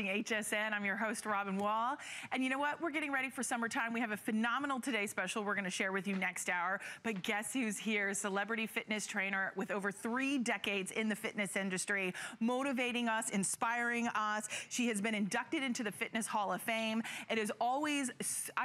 HSN. I'm your host, Robin Wall. And you know what? We're getting ready for summertime. We have a phenomenal Today Special we're going to share with you next hour. But guess who's here? Celebrity fitness trainer with over 3 decades in the fitness industry, motivating us, inspiring us. She has been inducted into the Fitness Hall of Fame. It is always,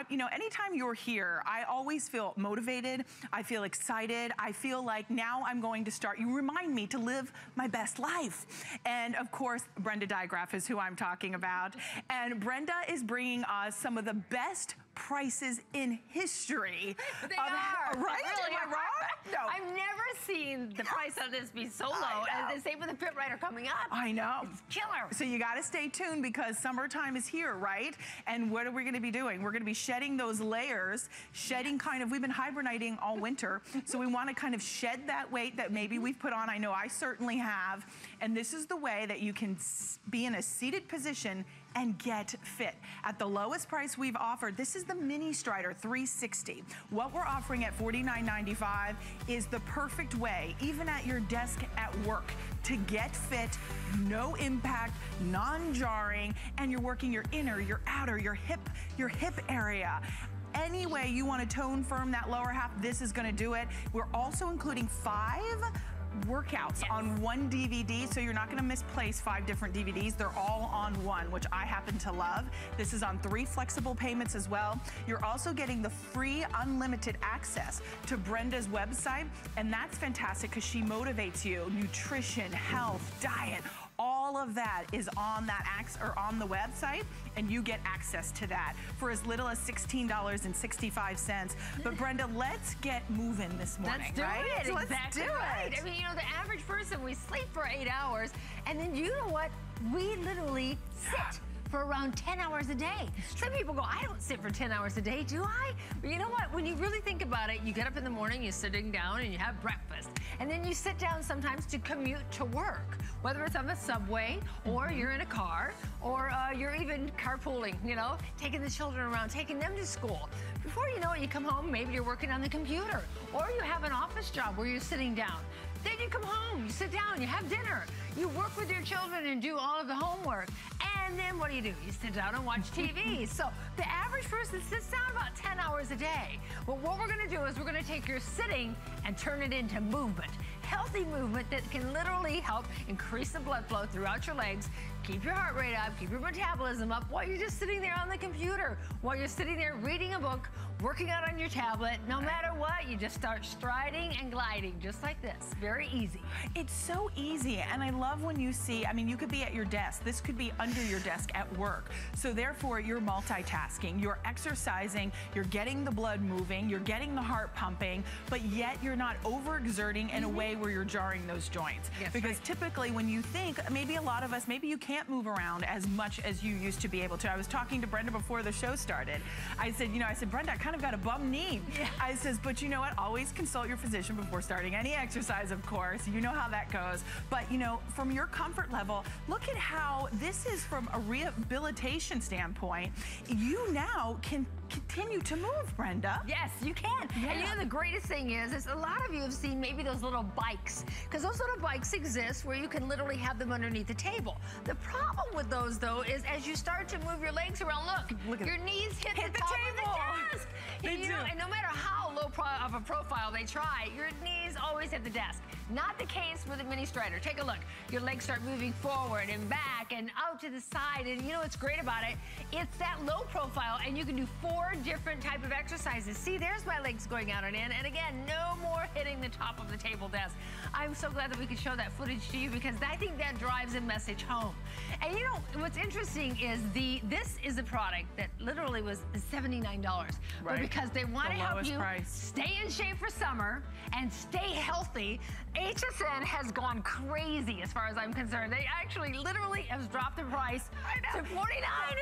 you know, anytime you're here, I always feel motivated. I feel excited. I feel like now I'm going to start. You remind me to live my best life. And of course, Brenda DyGraf is who I'm talking about. And Brenda is bringing us some of the best prices in history. They are. Right? Really am I wrong? No. I've never seen the price of this be so low. And the same with the Fit Rider coming up. I know. It's killer. So you got to stay tuned because summertime is here, right? And what are we going to be doing? We're going to be shedding those layers, shedding kind of, we've been hibernating all winter. So we want to kind of shed that weight that maybe we've put on. I know I certainly have. And this is the way that you can be in a seated position and get fit. At the lowest price we've offered, this is the Mini Strider 360. What we're offering at $49.95 is the perfect way, even at your desk at work, to get fit, no impact, non-jarring, and you're working your inner, your outer, your hip area. Any way you want to tone firm that lower half, this is going to do it. We're also including 5 workouts on one DVD, so you're not going to misplace 5 different DVDs. They're all on one, which I happen to love. This is on 3 flexible payments as well. You're also getting the free unlimited access to Brenda's website, and that's fantastic because she motivates you. Nutrition, health, diet, all of that is on that axe or on the website, and you get access to that for as little as $16.65. But Brenda, let's get moving this morning. Let's do it. So exactly let's do right. It. I mean, you know, the average person, we sleep for 8 hours, and then you know what? We literally sit for around 10 hours a day. Some people go, I don't sit for 10 hours a day, do I? But you know what, when you really think about it, you get up in the morning, you're sitting down and you have breakfast. And then you sit down sometimes to commute to work, whether it's on the subway or you're in a car or you're even carpooling, you know, taking the children around, taking them to school. Before you know it, you come home, maybe you're working on the computer or you have an office job where you're sitting down. Then you come home, you sit down, you have dinner, you work with your children and do all of the homework. And then what do? You sit down and watch TV. So the average person sits down about 10 hours a day. Well, what we're gonna do is we're gonna take your sitting and turn it into movement. Healthy movement that can literally help increase the blood flow throughout your legs, keep your heart rate up, keep your metabolism up while you're just sitting there on the computer, while you're sitting there reading a book, working out on your tablet. No matter what, you just start striding and gliding just like this. Very easy. It's so easy, and I love when you see, I mean, you could be at your desk. This could be under your desk at work. So therefore, you're multitasking, you're exercising, you're getting the blood moving, you're getting the heart pumping, but yet you're not overexerting in a way where you're jarring those joints. Yes, because typically when you think, maybe a lot of us, maybe you can't move around as much as you used to be able to. I was talking to Brenda before the show started. I said, you know, Brenda, I kind of got a bum knee. Yeah. I says, but you know what? Always consult your physician before starting any exercise, of course. You know how that goes. But you know, from your comfort level, look at how this is from a rehabilitation standpoint. You now can continue to move, Brenda. Yes, you can. Yeah. And you know, the greatest thing is a lot of you have seen maybe those little bikes, because those little bikes exist where you can literally have them underneath the table. The problem with those, though, is as you start to move your legs around, look your knees hit the table. Of the desk. You know, and no matter how low of a profile they try, your knees always hit the desk. Not the case with a Mini Strider. Take a look. Your legs start moving forward and back and out to the side. And you know what's great about it? It's that low profile, and you can do 4 different type of exercises. See, there's my legs going out and in. And again, no more hitting the top of the table desk. I'm so glad that we could show that footage to you because I think that drives a message home. And you know, what's interesting is this is a product that literally was $79. Right. But because they want to help you stay in shape for summer and stay healthy, HSN has gone crazy as far as I'm concerned. They actually literally have dropped the price to $49.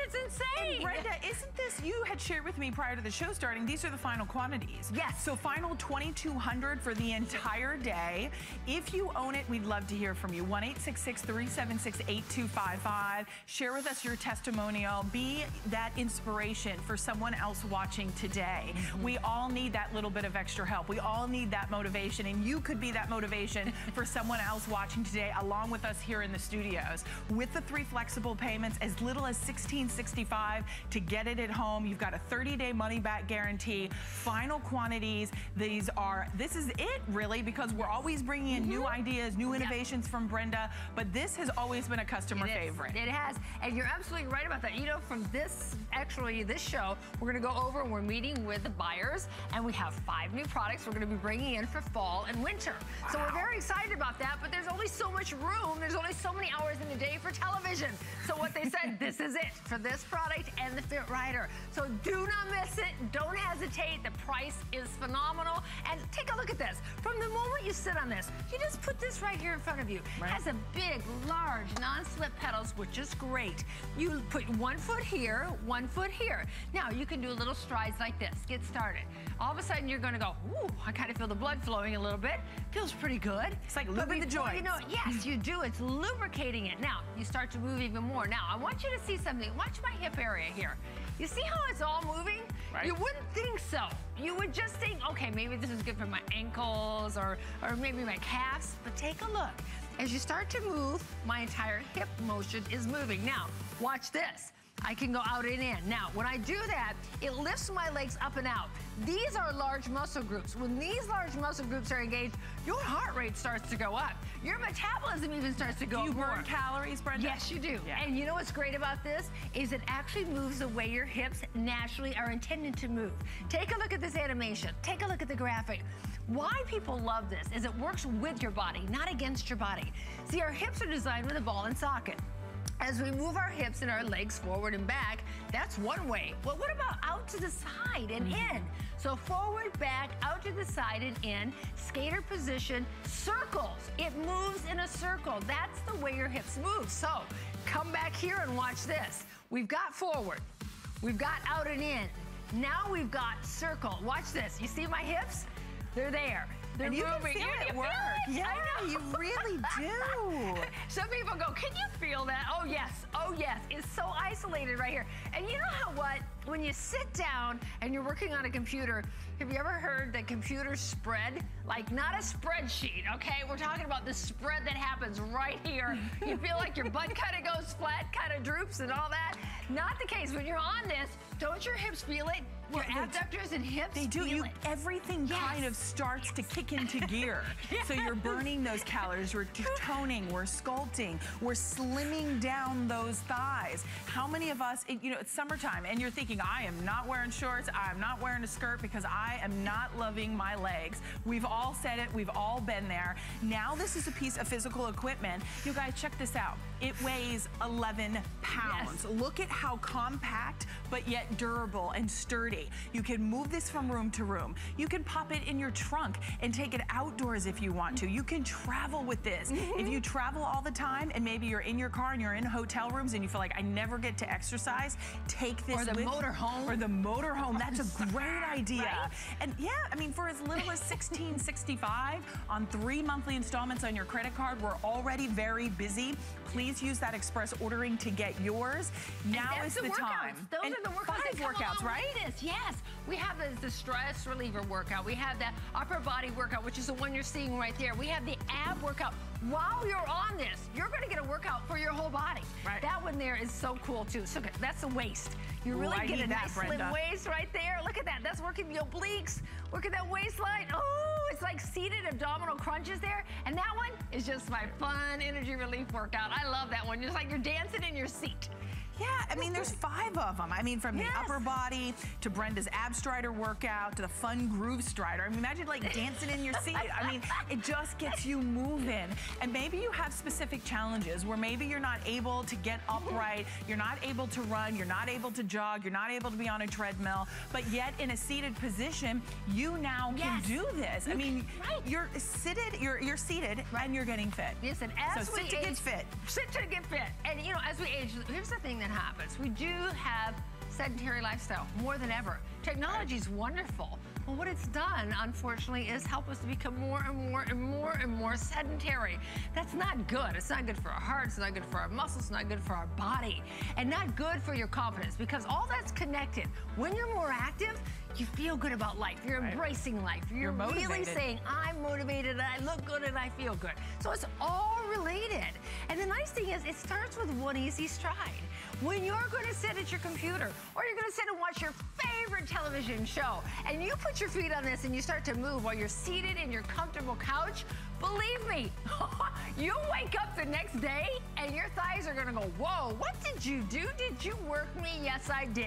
It's insane. And Brenda, isn't this, you had shared with me prior to the show starting, these are the final quantities. Yes. So final 2,200 for the entire day. If you own it, we'd love to hear from you. 1-866-376-8255. Share with us your testimonial. Be that inspiration for someone else watching today. We all need that little bit of extra help. We all need that motivation, and you could be that motivation for someone else watching today along with us here in the studios. With the 3 flexible payments, as little as $16.65 to get it at home. You've got a 30-day money-back guarantee. Final quantities. These are, this is it really, because we're always bringing in new ideas, new innovations from Brenda, but this has always been a customer favorite. It has, and you're absolutely right about that. You know, from this, actually this show, we're gonna go over and we're meeting with the buyers, and we have 5 new products we're gonna be bringing in for fall and winter. Wow. So we're very excited about that, but there's only so much room, there's only so many hours in the day for television. So what they said, this is it for this product and the Fit Rider. So do not miss it, don't hesitate, the price is phenomenal, and take a look at this. From the moment you sit on this, you just put this right here in front of you. Right. Has a big, large, non-slip pedals, which is great. You put 1 foot here, 1 foot here. Now, you can do little strides like this. Get started. All of a sudden, you're gonna go, ooh, I kind of feel the blood flowing a little bit. Feels pretty good. It's like lubing the joints. You know, yes, you do. It's lubricating it. Now, you start to move even more. Now, I want you to see something. Watch my hip area here. You see how it's all moving? Right. You wouldn't think so. You would just think, okay, maybe this is good for my ankles or maybe my calves, but take a look. As you start to move, my entire hip motion is moving. Now, watch this. I can go out and in. Now, when I do that, it lifts my legs up and out. These are large muscle groups. When these large muscle groups are engaged, your heart rate starts to go up. Your metabolism even starts to go up. Do you burn calories, Brenda? Yes, you do. Yeah. And you know what's great about this is it actually moves the way your hips naturally are intended to move. Take a look at this animation. Take a look at the graphic. Why people love this is it works with your body, not against your body. See, our hips are designed with a ball and socket. As we move our hips and our legs forward and back, that's one way. But what about out to the side and in? So forward, back, out to the side and in, skater position, circles. It moves in a circle. That's the way your hips move. So come back here and watch this. We've got forward. We've got out and in. Now we've got circle. Watch this. You see my hips? They're there. They're moving. You can feel it at work. Yeah, you really do. Some people go, can you feel that? Oh, yes. Oh, yes. It's so isolated right here. And you know how what? When you sit down and you're working on a computer, have you ever heard that computers spread? Like, not a spreadsheet, okay? We're talking about the spread that happens right here. You feel like your butt kind of goes flat, kind of droops and all that. Not the case. When you're on this, don't your hips feel it? Your abductors and hips feel it. Everything kind of starts to kick into gear. So you're burning those calories, we're toning, we're sculpting, we're slimming down those thighs. How many of us, you know, it's summertime and you're thinking, I am not wearing shorts, I'm not wearing a skirt because I am not loving my legs. We've all said it, we've all been there. Now this is a piece of physical equipment. You guys, check this out. It weighs 11 pounds. Yes. Look at how compact, but yet durable and sturdy. You can move this from room to room. You can pop it in your trunk and take it outdoors if you want to. You can travel with this. If you travel all the time and maybe you're in your car and you're in hotel rooms and you feel like I never get to exercise, take this with you. Or the motorhome. Or the motorhome. That's a great idea. Right? And yeah, I mean, for as little as $16.65 on 3 monthly installments on your credit card, we're already very busy. Please use that express ordering to get yours. Now is the time. Those are the workouts. 5 workouts, right? Yes. We have the stress reliever workout. We have the upper body workout, which is the one you're seeing right there. We have the ab workout. While you're on this, you're going to get a workout for your whole body. Right. That one there is so cool, too. So that's the waist. You really get a nice slim waist right there. Look at that. That's working the obliques. Look at that waistline. Oh, it's like seated abdominal crunches there. And that one is just my fun energy relief workout. I love that one. Just like you're dancing in your seat. Yeah, I mean, there's 5 of them. I mean, from the upper body to Brenda's ab strider workout to the fun groove strider. I mean, imagine like dancing in your seat. I mean, it just gets you moving. And maybe you have specific challenges where maybe you're not able to get upright, you're not able to run, you're not able to jog, you're not able to be on a treadmill, but yet in a seated position, you now can do this. I mean, you're seated, you're seated, and you're getting fit. Yes, and as we age, sit to get fit. Sit to get fit. And you know, as we age, here's the thing that happens. We do have sedentary lifestyle more than ever. Technology's wonderful. Well, what it's done, unfortunately, is help us to become more and more sedentary. That's not good. It's not good for our hearts, it's not good for our muscles, it's not good for our body, and not good for your confidence, because all that's connected. When you're more active, you feel good about life. You're embracing life. You're really saying, I'm motivated, and I look good, and I feel good. So it's all related. And the nice thing is, it starts with one easy stride. When you're gonna sit at your computer, or you're gonna sit and watch your favorite television show, and you put your feet on this and you start to move while you're seated in your comfortable couch, believe me, you wake up the next day and your thighs are gonna go, whoa, what did you do? Did you work me? Yes, I did.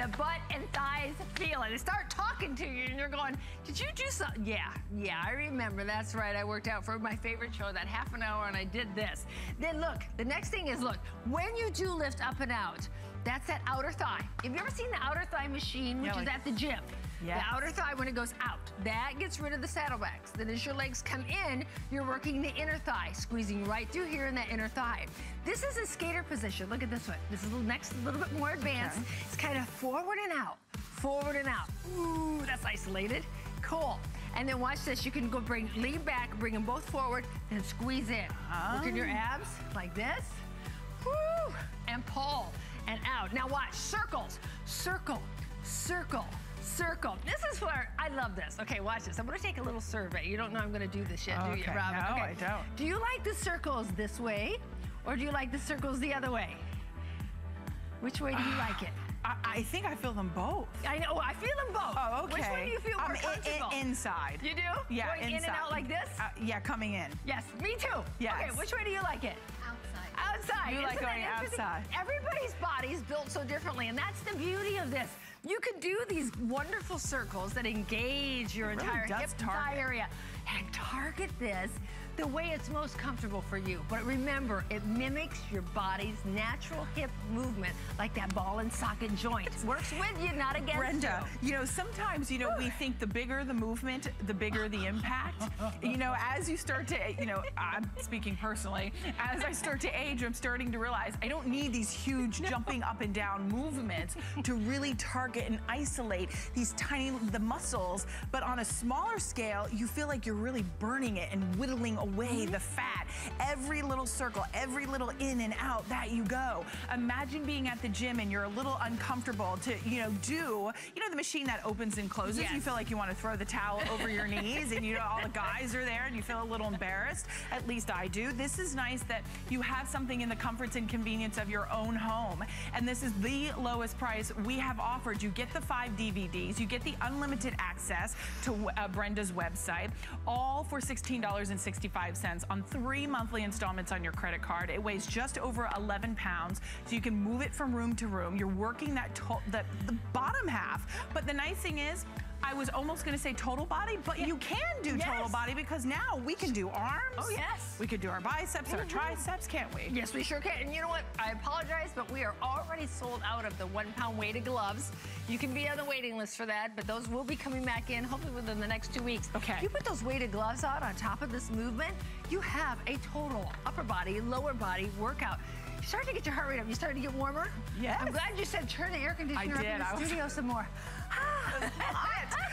The butt and thighs feel it. They start talking to you and you're going, did you do something? Yeah, I remember, that's right. I worked out for my favorite show that half an hour and I did this. Then look, the next thing is look, when you do lift up and out, that's that outer thigh. Have you ever seen the outer thigh machine, which is at the gym? Yes. The outer thigh, when it goes out, that gets rid of the saddlebags. Then as your legs come in, you're working the inner thigh, squeezing right through here in that inner thigh. This is a skater position. Look at this one. This is the next, a little bit more advanced. Okay. It's kind of forward and out, forward and out. Ooh, that's isolated. Cool. And then watch this. You can go lean back, bring them both forward, and squeeze in. Look at your abs like this. Woo! And pull and out. Now watch. Circles. Circle. Circle. Circle. This is where I love this. Okay, watch this. I'm going to take a little survey. You don't know I'm going to do this yet, do you, Robin? No, I don't. Do you like the circles this way, or do you like the circles the other way? Which way do you like it? I think I feel them both. I know. I feel them both. Oh, okay. Which way do you feel more comfortable? Inside. You do? Yeah, going inside. In and out like this? Yeah, coming in. Yes, me too. Yes. Okay, which way do you like it? Outside. Outside. You like going outside. Everybody's body is built so differently, and that's the beauty of this. You can do these wonderful circles that engage your entire hip and thigh area. And target this the way it's most comfortable for you. But remember, it mimics your body's natural hip movement, like that ball and socket joint. It works with you, not against you. Brenda, you know, sometimes, you know, we think the bigger the movement, the bigger the impact. You know, as you start to, you know, I'm speaking personally, as I start to age, I'm starting to realize I don't need these huge jumping up and down movements to really target and isolate these tiny, the muscles. But on a smaller scale, you feel like you're really burning it and whittling away the fat. Every little circle, every little in and out that you go. Imagine being at the gym and you're a little uncomfortable to, you know, do, you know, the machine that opens and closes. Yes. You feel like you want to throw the towel over your knees, and you know, all the guys are there and you feel a little embarrassed. At least I do. This is nice that you have something in the comforts and convenience of your own home. And this is the lowest price we have offered. You get the 5 DVDs, you get the unlimited access to Brenda's website, all for $16.65 on 3 monthly installments on your credit card. It weighs just over 11 pounds, so you can move it from room to room. You're working the bottom half, but the nice thing is, I was almost gonna say total body, but you can do total body, because now we can do arms. Oh yes. We could do our biceps, our triceps, can't we? Yes, we sure can. And you know what? I apologize, but we are already sold out of the 1-pound weighted gloves. You can be on the waiting list for that, but those will be coming back in hopefully within the next 2 weeks. Okay. If you put those weighted gloves out on top of this movement, you have a total upper body, lower body workout. You start to get your heart rate up. You start to get warmer. Yes. I'm glad you said turn the air conditioner up in the studio some more.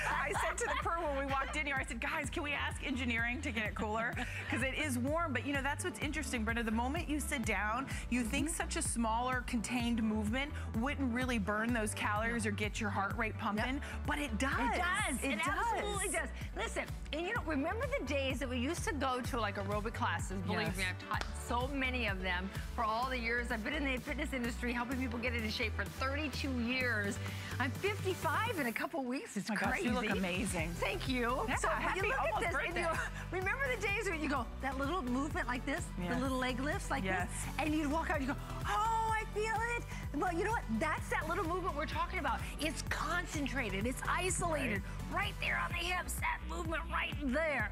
I said to the crew when we walked in here, I said, guys, can we ask engineering to get it cooler? Because it is warm, but you know, that's what's interesting, Brenda. The moment you sit down, you think such a smaller, contained movement wouldn't really burn those calories or get your heart rate pumping, but it does. It does. It absolutely does. Listen, and you know, remember the days that we used to go to like aerobic classes? Believe me, I've taught so many of them for all the years. I've been in the fitness industry helping people get into shape for 32 years. I'm 55 in a couple weeks. It's crazy. You look amazing. Thank you. Yeah, so happy you look at this and you remember the days when you go, that little movement like this, the little leg lifts like this, and you'd walk out and you go, oh, I feel it. Well, you know what? That's that little movement we're talking about. It's concentrated. It's isolated. Right there on the hips. That movement right there.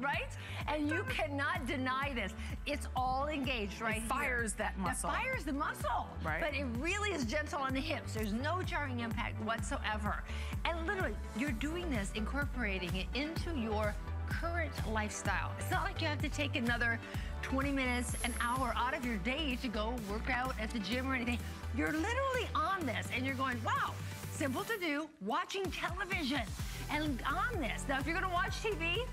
Right? And you cannot deny this. It's all engaged right here. It fires that muscle. It fires the muscle. Right. But it really is gentle on the hips. There's no jarring impact whatsoever. And literally, you're doing this, incorporating it into your current lifestyle. It's not like you have to take another 20 minutes, an hour out of your day to go work out at the gym or anything. You're literally on this and you're going, wow, simple to do, watching television and on this. Now, if you're gonna watch TV,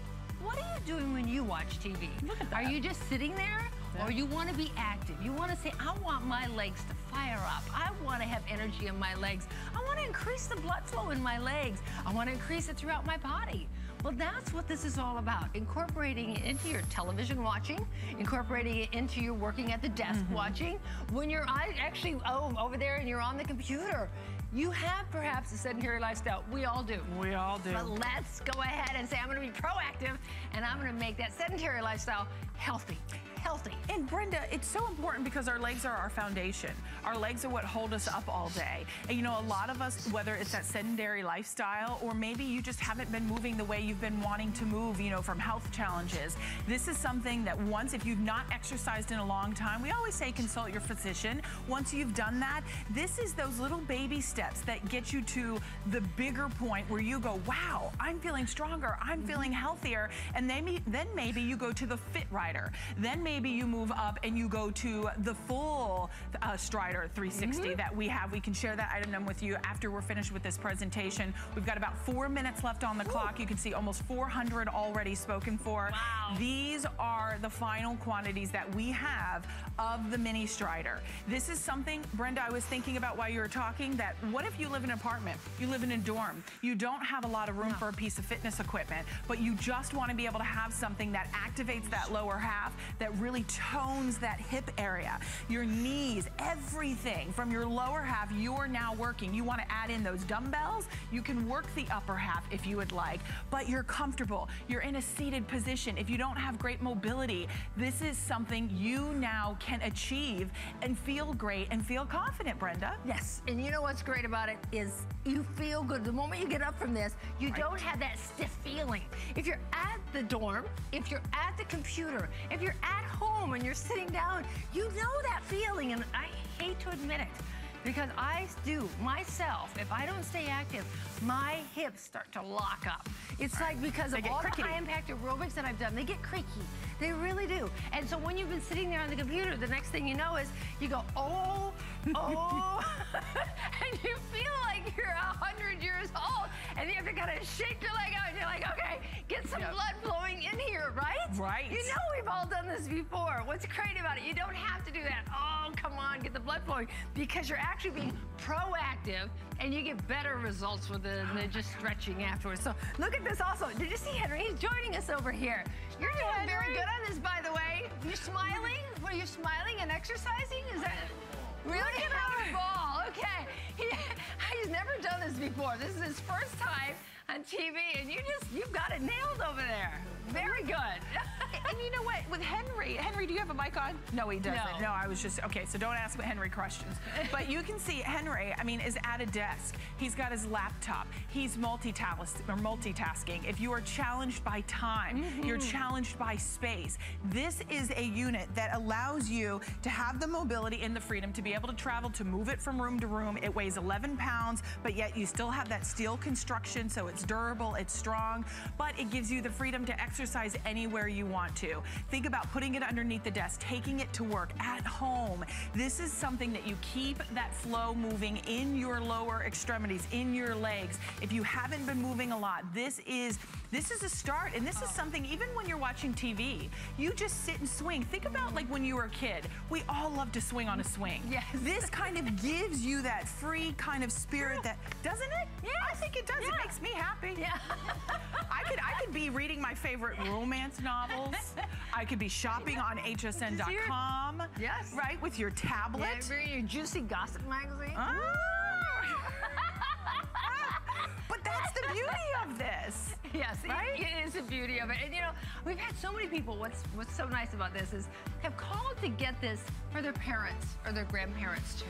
what are you doing when you watch TV? Look at that. Are you just sitting there? Or you want to be active. You want to say, I want my legs to fire up. I want to have energy in my legs. I want to increase the blood flow in my legs. I want to increase it throughout my body. Well, that's what this is all about. Incorporating it into your television watching, incorporating it into your working at the desk watching. When you're actually over there and you're on the computer, you have perhaps a sedentary lifestyle. We all do. We all do. But let's go ahead and say, I'm going to be proactive and I'm going to make that sedentary lifestyle healthy. And Brenda, it's so important because our legs are our foundation. Our legs are what hold us up all day. And you know, a lot of us, whether it's that sedentary lifestyle or maybe you just haven't been moving the way you've been wanting to move, you know, from health challenges. This is something that once, if you've not exercised in a long time, we always say consult your physician. Once you've done that, this is those little baby steps that get you to the bigger point where you go, wow, I'm feeling stronger, I'm feeling healthier. And then maybe you go to the Fit Rider. Then maybe you move up and you go to the full Strider 360 that we have. We can share that item with you after we're finished with this presentation. We've got about 4 minutes left on the clock. You can see almost 400 already spoken for. Wow. These are the final quantities that we have of the Mini Strider. This is something, Brenda, I was thinking about while you were talking, that what if you live in an apartment, you live in a dorm, you don't have a lot of room for a piece of fitness equipment, but you just want to be able to have something that activates that lower half, that really tones that hip area, your knees, everything from your lower half, you're now working. You want to add in those dumbbells, you can work the upper half if you would like, but you're comfortable, you're in a seated position. If you don't have great mobility, this is something you now can achieve and feel great and feel confident, Brenda. Yes, and you know what's great about it is you feel good. The moment you get up from this, you don't have that stiff feeling. If you're at the dorm, if you're at the computer, if you're at home and you're sitting down, you know that feeling, and I hate to admit it because I do myself. If I don't stay active, my hips start to lock up. It's like because of all the high impact aerobics that I've done, they get creaky. They really do. And so when you've been sitting there on the computer, the next thing you know is you go, and you feel like you're 100 years old, and you have to kind of shake your leg out, and you're like, okay, get some blood flowing in here, right? Right. You know we've all done this before. What's great about it, you don't have to do that. Oh, come on, get the blood flowing, because you're actually being proactive, and you get better results with it than just stretching afterwards. So look at this also. Did you see Henry? He's joining us over here. You're doing very good on this, by the way. You're smiling? What, you're smiling and exercising? Is that... Really? Look at Howard Ball. Okay. He's never done this before. This is his first time on TV, and you've got it nailed over there. Very good. And you know what? With Henry, do you have a mic on? No, he doesn't. No, I was just, okay, so don't ask Henry questions. But you can see Henry, I mean, is at a desk. He's got his laptop. He's multitasking. If you are challenged by time, you're challenged by space. This is a unit that allows you to have the mobility and the freedom to be able to travel, to move it from room to room. It weighs 11 pounds, but yet you still have that steel construction, so it's durable, it's strong, but it gives you the freedom to exercise anywhere you want to. Think about putting it underneath the desk, taking it to work, at home. This is something that you keep that flow moving in your lower extremities, in your legs. If you haven't been moving a lot, this is a start, and this is something, even when you're watching TV, you just sit and swing. Think about like when you were a kid. We all love to swing on a swing. Yes. This kind of gives you that free kind of spirit that, doesn't it? Yeah. I think it does. Yeah. It makes me happy. Yeah. I could be reading my favorite romance novels. I could be shopping on HSN.com. Yes. Right? With your tablet. Yeah, reading your juicy gossip magazine. Oh. But that's the beauty of this. Yes, right? It is the beauty of it. And you know, we've had so many people, what's so nice about this is have called to get this for their parents or their grandparents too.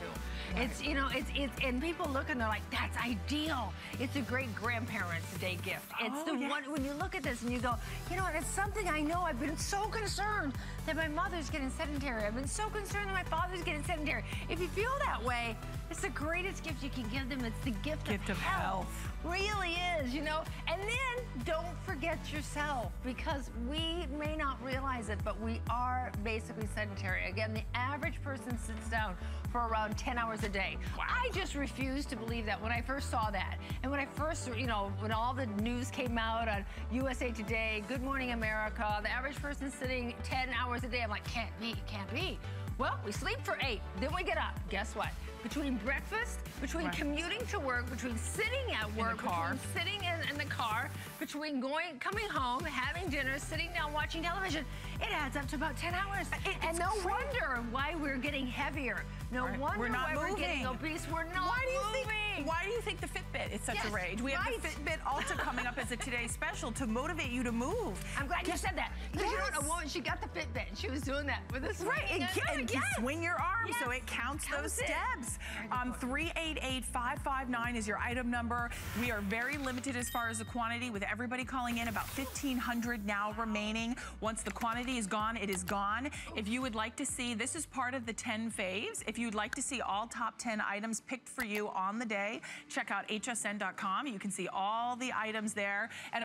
Right. It's, you know, it's and people look and they're like, that's ideal. It's a great grandparents day gift. It's the one, when you look at this and you go, you know, it's something I know I've been so concerned that my mother's getting sedentary. I've been so concerned that my father's getting sedentary. If you feel that way, it's the greatest gift you can give them. It's the gift of health. Really is, you know. And then don't forget yourself, because we may not realize it, but we are basically sedentary. Again, the average person sits down for around 10 hours a day. Wow. I just refuse to believe that when I first saw that. And when I first, you know, when all the news came out on USA Today, Good Morning America, the average person sitting 10 hours a day, I'm like, can't be, can't be. Well, we sleep for 8, then we get up. Guess what? Between breakfast, between commuting to work, between sitting at work, between sitting in the car, between going, coming home, having dinner, sitting down, watching television, it adds up to about 10 hours. And no wonder why we're getting heavier. No wonder we're getting obese. We're not moving. Why do you think the Fitbit is such a rage? We have the Fitbit Ultra coming up as a Today Special to motivate you to move. I'm glad you said that. Because you know, a woman, she got the Fitbit and she was doing that with us. Right, and you swing your arm so it counts those steps. 388559 is your item number. We are very limited as far as the quantity, with everybody calling in, about 1,500 now remaining. Once the quantity is gone, it is gone. If you would like to see, this is part of the 10 faves. If you'd like to see all top 10 items picked for you on the day, check out hsn.com. You can see all the items there. And